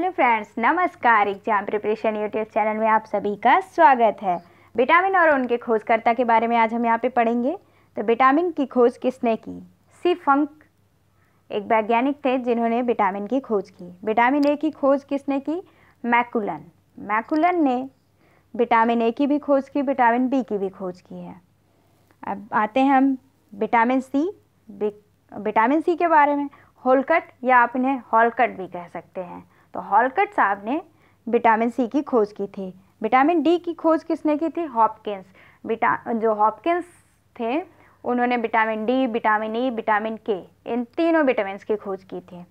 Hello friends, नमस्कार। Exam preparation YouTube channel में आप सभी का स्वागत है। विटामिन और उनके खोजकर्ता के बारे में आज हम यहाँ पे पढ़ेंगे। तो विटामिन की खोज किसने की? सी फंक एक वैज्ञानिक थे जिन्होंने विटामिन की खोज की। विटामिन ए की खोज किसने की? मैकुलन ने विटामिन ए की भी खोज की, विटामिन बी की भी खोज की है। अब आते हैं हम विटामिन सी के बारे में। होलकट या आप इन्हें हॉलकट भी कह सकते हैं। तो हॉलकट साहब ने विटामिन सी की खोज की थी। विटामिन डी की खोज किसने की थी? हॉपकिंस थे, उन्होंने vitamin D, vitamin E, vitamin K, इन तीनों विटामिन की खोज की थी।